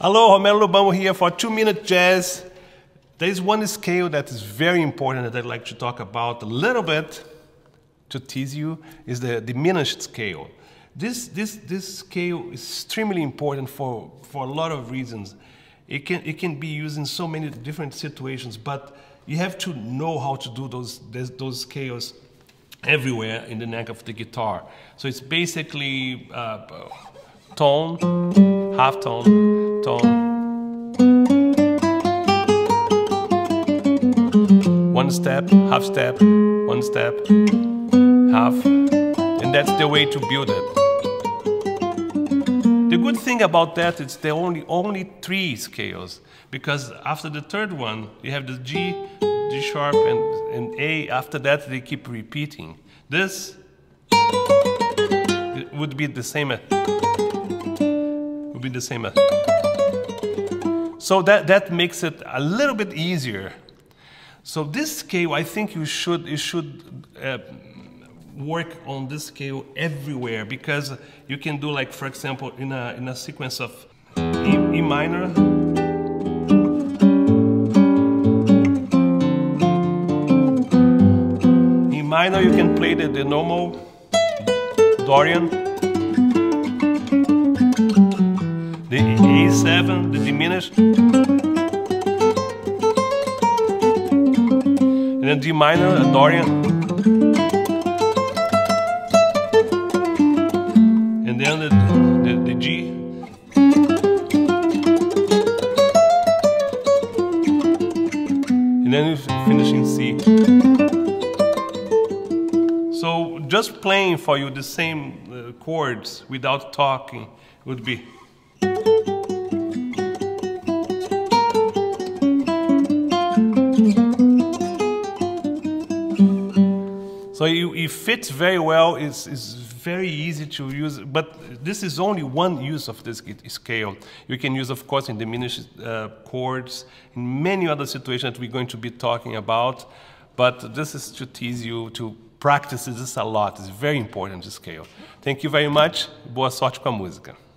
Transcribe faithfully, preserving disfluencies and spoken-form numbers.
Hello, Romero Lubambo here for Two Minute Jazz. There is one scale that is very important that I'd like to talk about a little bit to tease you, is the diminished scale. This, this, this scale is extremely important for, for a lot of reasons. It can, it can be used in so many different situations, but you have to know how to do those, those scales everywhere in the neck of the guitar. So it's basically uh, tone, half tone, tone. One step, half step, one step, half, and that's the way to build it. The good thing about that is there are only, only three scales, because after the third one you have the G, G sharp and, and A. After that they keep repeating. This would be the same, would be the same. So that, that makes it a little bit easier. So this scale, I think you should, you should uh, work on this scale everywhere, because you can do, like, for example, in a, in a sequence of E, E minor, E minor, you can play the, the normal Dorian, the A seven, the diminished, and then D minor, a Dorian, and then the, the, the G. And then you're finishing C. So just playing for you the same uh, chords without talking would be... So it fits very well, it's, it's very easy to use, but this is only one use of this scale. You can use, of course, in diminished uh, chords, in many other situations that we're going to be talking about, but this is to tease you to practice this a lot. It's very important, this scale. Thank you very much. Boa sorte com a música.